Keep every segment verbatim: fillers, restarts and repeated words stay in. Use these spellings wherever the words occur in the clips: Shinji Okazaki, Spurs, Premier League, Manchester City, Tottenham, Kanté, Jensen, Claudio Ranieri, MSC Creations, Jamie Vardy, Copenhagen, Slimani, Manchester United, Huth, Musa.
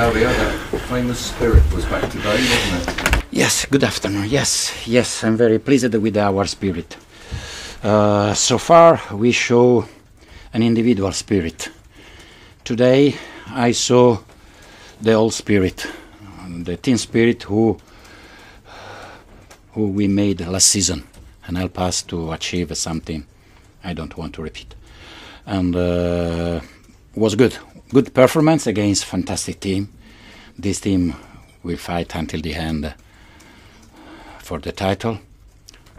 Claudio, that famous spirit was back today, wasn't it? Yes, good afternoon. Yes, yes, I'm very pleased with our spirit. Uh, so far, we show an individual spirit. Today, I saw the whole spirit, the team spirit who, who we made last season and help us to achieve something I don't want to repeat. And uh, was good. Good performance against fantastic team. This team will fight until the end for the title.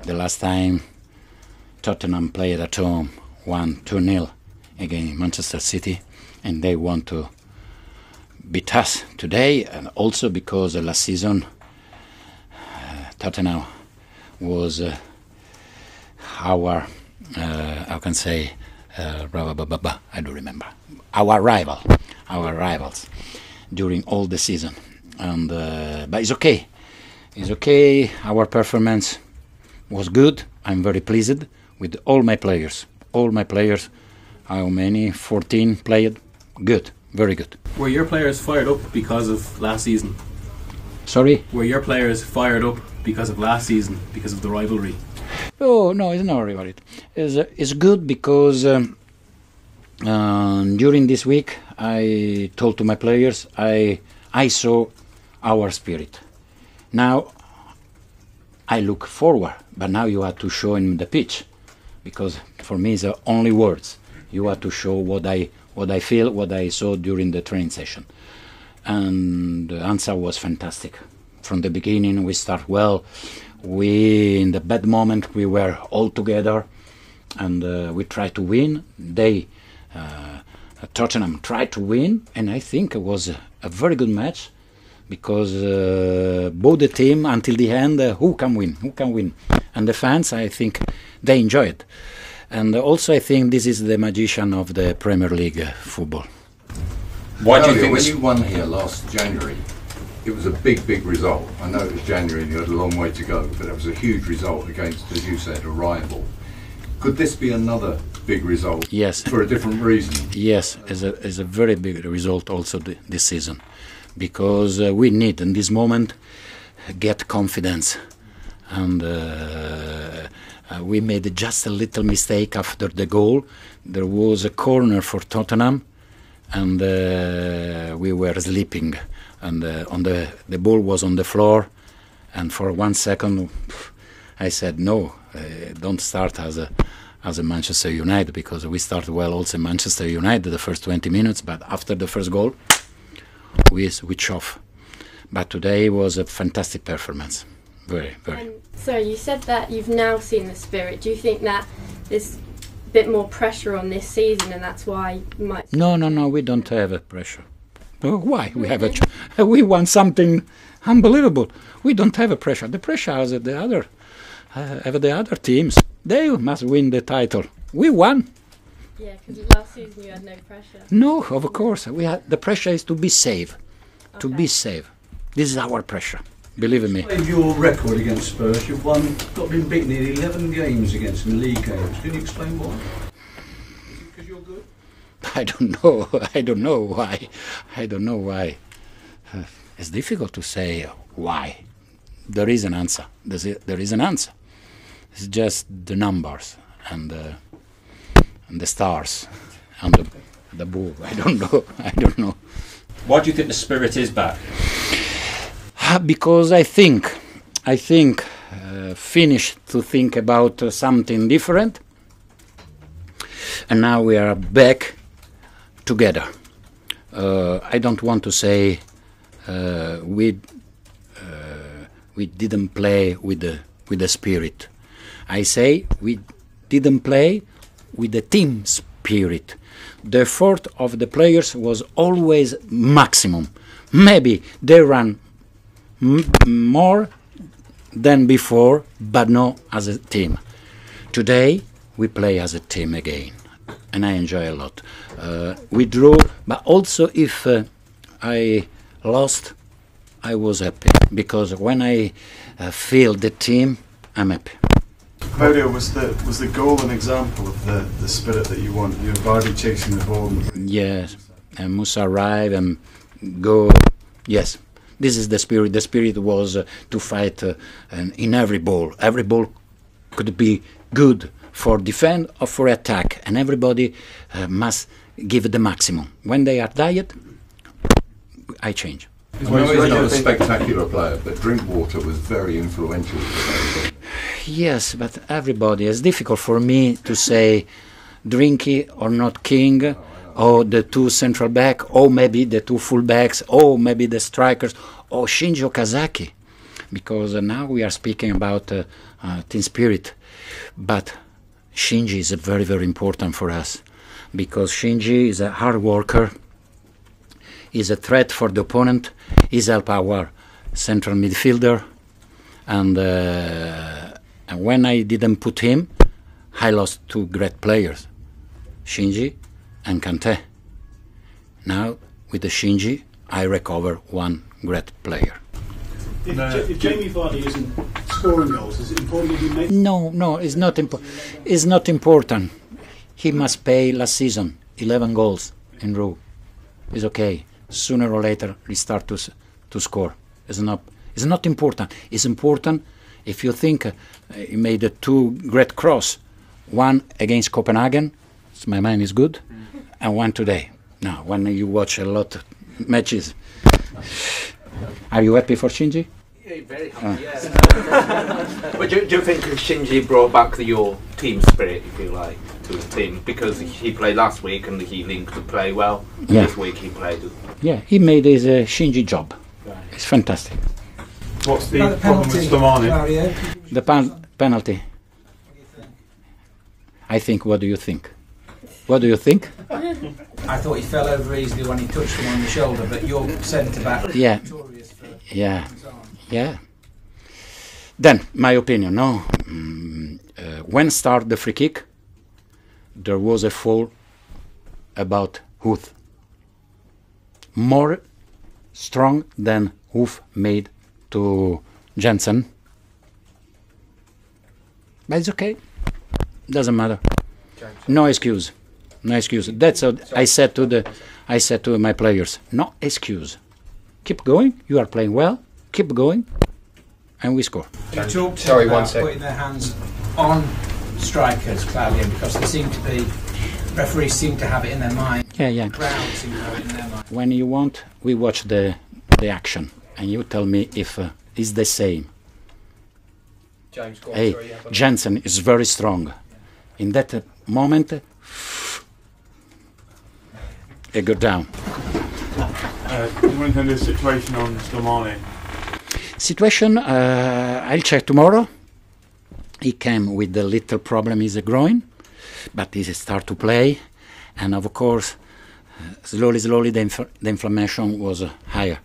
The last time Tottenham played at home, won two nil against Manchester City, and they want to beat us today, and also because uh, last season uh, Tottenham was uh, our, uh, how can say, Uh, I do remember our rival, our rivals during all the season, and uh, but it's okay, it's okay. Our performance was good. I'm very pleased with all my players. All my players, how many? fourteen played. Good, very good. Were your players fired up because of last season? Sorry. Were your players fired up because of last season, because of the rivalry? Oh no, it's not rivalry. It's, uh, it's good because um, uh, during this week I told to my players I I saw our spirit. Now I look forward, but now you have to show in the pitch, because for me it's only words. You have to show what I what I feel, what I saw during the training session, and the answer was fantastic. From the beginning we start well. We, in the bad moment, we were all together, and uh, we tried to win. They, uh, Tottenham, tried to win, and I think it was a, a very good match, because uh, both the team, until the end, uh, who can win, who can win? And the fans, I think, they enjoy it. And also, I think this is the magician of the Premier League uh, football. Why do you think when you won here last January? It was a big, big result. I know it was January and you had a long way to go, but it was a huge result against, as you said, a rival. Could this be another big result? Yes. For a different reason? Yes, it's a, it's a very big result also th this season, because uh, we need, in this moment, get confidence. And uh, uh, we made just a little mistake after the goal. There was a corner for Tottenham, and uh, we were sleeping. And uh, on the the ball was on the floor, and for one second, I said no, uh, don't start as a as a Manchester United, because we started well also Manchester United the first twenty minutes, but after the first goal, we switch off. But today was a fantastic performance, very very. Um, so you said that you've now seen the spirit. Do you think that there's a bit more pressure on this season, and that's why you might? No, no, no, we don't have a pressure. Oh, why? We have a we want something unbelievable. We don't have a pressure. The pressure is at the other, uh, at the other teams. They must win the title. We won. Yeah, because last season you had no pressure. No, of course. We had, the pressure is to be safe, okay. to be safe. This is our pressure. Believe in me. Your record against Spurs, you've won, got been beaten in eleven games against them, league games. Can you explain why? Is it because you're good? I don't know. I don't know why. I don't know why. Uh, it's difficult to say why. There is an answer. There's a, there is an answer. It's just the numbers and the, and the stars and the, the ball. I don't know. I don't know. Why do you think the spirit is back? Uh, because I think, I think, uh, finished to think about uh, something different, and now we are back. Together. Uh, I don't want to say uh, we uh, we didn't play with the with the spirit. I say we didn't play with the team spirit. The effort of the players was always maximum. Maybe they ran m more than before, but not as a team. Today we play as a team again. And I enjoy a lot. Uh, we drew, but also if uh, I lost, I was happy, because when I uh, feel the team, I'm happy. Claudio, was the was the goal an example of the the spirit that you want? Your body chasing the ball. Yes, and Musa arrive and go Yes, this is the spirit. The spirit was uh, to fight uh, and in every ball. Every ball could be good for defend or for attack, and everybody uh, must give the maximum. When they are tired, I change. Well, he's not a spectacular player, but Drinkwater was very influential. Yes, but everybody. It's difficult for me to say Drinky or not King, oh, or the two central back, or maybe the two full backs, or maybe the strikers, or Shinji Okazaki, because uh, now we are speaking about uh, uh, team spirit. But Shinji is uh, very, very important for us, because Shinji is a hard worker, is a threat for the opponent, is help our central midfielder, and, uh, and when I didn't put him, I lost two great players, Shinji and Kanté. Now, with the Shinji, I recover one great player. If, no. if Jamie Vardy isn't scoring goals, is it important that you make? No, no, it's not, impo it's not important. He must pay last season, eleven goals in row. It's okay. Sooner or later, he start to, to score. It's not, it's not important. It's important if you think uh, he made a two great cross, one against Copenhagen, so my mind is good, and one today. Now, when you watch a lot of matches, are you happy for Shinji? Yeah, very happy, uh. yeah. But do, do you think Shinji brought back the, your team spirit, if you like, to the team? Because he played last week and he linked to play well. Yeah. This week he played. Yeah, he made his uh, Shinji job. Right. It's fantastic. What's the, the problem with Stamani? The pen penalty. I think, what do you think? What do you think? I thought he fell over easily when he touched him on the shoulder, but you're centre back. Yeah. Yeah. Yeah. Then, my opinion, no. Mm, uh, when started the free kick, there was a foul about Huth. More strong than Huth made to Jensen. But it's okay. Doesn't matter. No excuse, no excuse. That's what I said to the, I said to my players. No excuse. Keep going. You are playing well. Keep going, and we score. You talked Sorry, about one second. putting their hands on strikers, Claudio, because they seem to be referees seem to have it in their mind. Yeah, yeah. Crowd seem to have it in their mind. When you want, we watch the the action, and you tell me if uh, it's the same. James, go on, hey, sorry, yeah, Jensen is very strong. In that uh, moment, it goes down. Uh, you want to handle the situation on Slimani? Situation, uh, I'll check tomorrow. He came with the little problem is a groin, but he start to play, and of course, uh, slowly, slowly, the, inf the inflammation was uh, higher.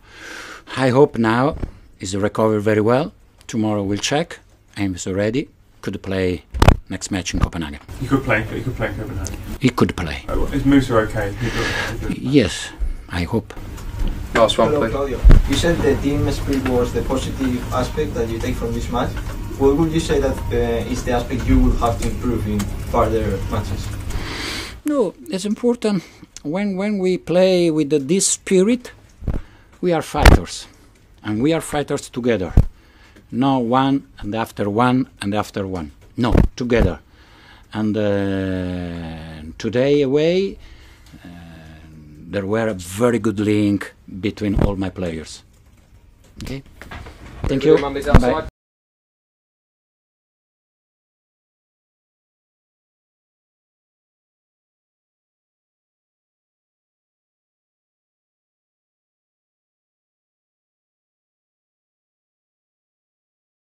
I hope now he's recovered very well. Tomorrow we'll check, and he's ready. Could play next match in Copenhagen. He could play. He could play in Copenhagen. He could play. Oh, is Musa okay? He could, he could yes, I hope. Last one, please. Claudio, you said the team spirit was the positive aspect that you take from this match. What would you say that uh, is the aspect you would have to improve in further matches? No, it's important. When when we play with the, this spirit, we are fighters, and we are fighters together. No one and after one and after one. No, together. And uh, today away, uh, there were a very good link between all my players. Okay. Thank you. Bye.